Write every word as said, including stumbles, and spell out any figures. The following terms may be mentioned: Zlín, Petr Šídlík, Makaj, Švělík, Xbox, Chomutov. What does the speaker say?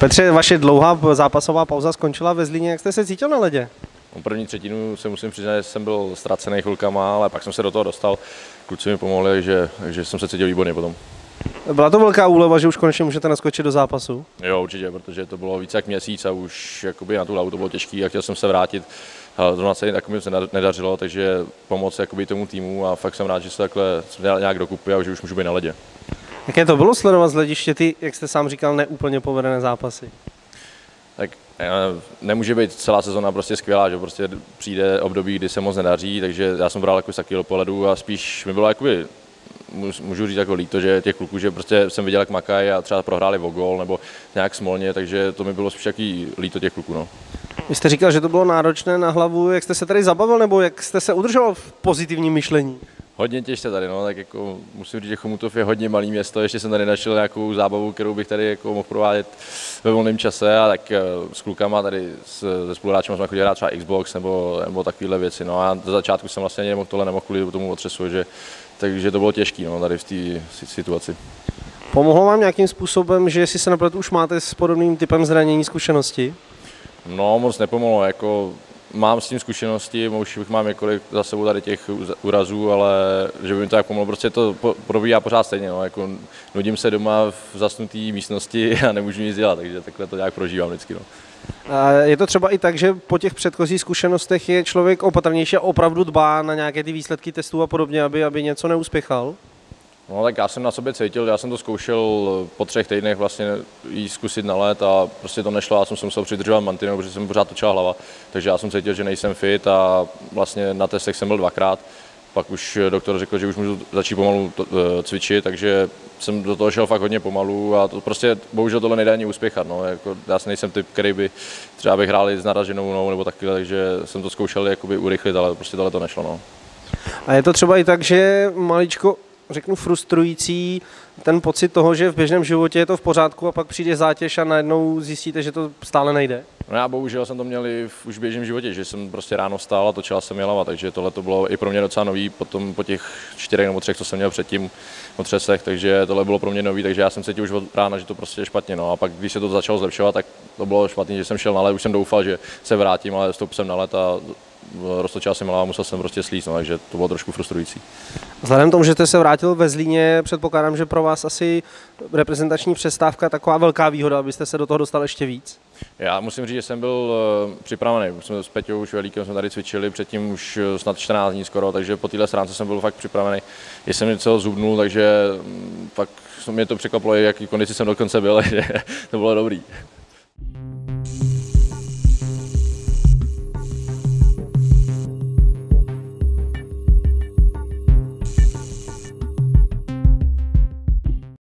Petře, vaše dlouhá zápasová pauza skončila ve Zlíně. Jak jste se cítil na ledě? První třetinu se musím přiznat, že jsem byl ztracený chvilkama, ale pak jsem se do toho dostal. Kluci mi pomohli, takže, takže jsem se cítil výborně potom. Byla to velká úleva, že už konečně můžete naskočit do zápasu? Jo, určitě, protože to bylo více jak měsíc a už jakoby na tu hlavu to bylo těžké a chtěl jsem se vrátit. Zrovna se jako mi nedařilo, takže pomoc jakoby tomu týmu a fakt jsem rád, že se takhle nějak dokupy a že už můžu být na ledě. Jaké to bylo sledovat z hlediště ty, jak jste sám říkal, neúplně povedené zápasy? Tak nemůže být celá sezona prostě skvělá, že prostě přijde období, kdy se moc nedaří, takže já jsem bral jako saky do pohledu a spíš mi bylo jakoby, můžu říct jako líto, že těch kluků, že prostě jsem viděl jak Makaj a třeba prohráli o gól nebo nějak smolně, takže to mi bylo spíš jaký líto těch kluků, no. Vy jste říkal, že to bylo náročné na hlavu, jak jste se tady zabavil nebo jak jste se udržel v pozitivním myšlení? Hodně těžce tady, no, tak jako musím říct, že Chomutov je hodně malý město, ještě jsem tady našel nějakou zábavu, kterou bych tady jako mohl provádět ve volném čase a tak s klukama tady, se spoluhráčem jsme chodili hrát třeba Xbox nebo, nebo takovéhle věci, no a do začátku jsem vlastně nemohl tohle nemohl kvůli tomu otřesu, že, takže to bylo těžké, no, tady v té situaci. Pomohlo vám nějakým způsobem, že jestli se například už máte s podobným typem zranění zkušenosti? No, moc nepomohlo, jako... Mám s tím zkušenosti, už bych mám několik za sebou tady těch úrazů, ale že by mi to tak pomohlo, prostě to probíhá pořád stejně, no, jako nudím se doma v zasnuté místnosti a nemůžu nic dělat, takže takhle to nějak prožívám vždycky. No. A je to třeba i tak, že po těch předchozích zkušenostech je člověk opatrnější a opravdu dbá na nějaké ty výsledky testů a podobně, aby, aby něco neuspěchal? No tak já jsem na sobě cítil, já jsem to zkoušel po třech týdnech vlastně jí zkusit na led a prostě to nešlo, já jsem se musel přidržovat mantinu, protože jsem pořád točila hlava, takže já jsem cítil, že nejsem fit a vlastně na testech jsem byl dvakrát, pak už doktor řekl, že už můžu začít pomalu cvičit, takže jsem do toho šel fakt hodně pomalu a to prostě bohužel tohle nejde ani uspěchat, no, jako já nejsem typ, který by třeba by hráli s naraženou nohou nebo takhle, takže jsem to zkoušel jakoby urychlit, ale prostě tohle to nešlo, no. A je to třeba i tak, že maličko řeknu frustrující, ten pocit toho, že v běžném životě je to v pořádku a pak přijde zátěž a najednou zjistíte, že to stále nejde? No já bohužel jsem to měl i v už běžném životě, že jsem prostě ráno vstál a točila se mi hlava, takže tohle to bylo i pro mě docela nový, potom po těch čtyřech nebo třech, co jsem měl předtím otřesech, takže tohle bylo pro mě nový, takže já jsem cítil už od rána, že to prostě je špatně, no a pak když se to začalo zlepšovat, tak to bylo špatně, že jsem šel na led, už jsem doufal, že se vrátím, ale stoup jsem na led a roztočila jsem hlava, musel jsem prostě slízt, no, takže to bylo trošku frustrující. Vzhledem k tomu, že jste se vrátil ve Zlíně, předpokládám, že pro vás asi reprezentační přestávka taková velká výhoda, abyste se do toho dostal ještě víc? Já musím říct, že jsem byl připravený. Jsme s Peťou Švělíkem jsme tady cvičili, předtím už snad čtrnáct dní skoro, takže po téhle stránce jsem byl fakt připravený. Já jsem něco zubnul, takže fakt mě to překvapilo, jaký kondici jsem dokonce byl, že to bylo dobrý.